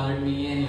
bothered me, and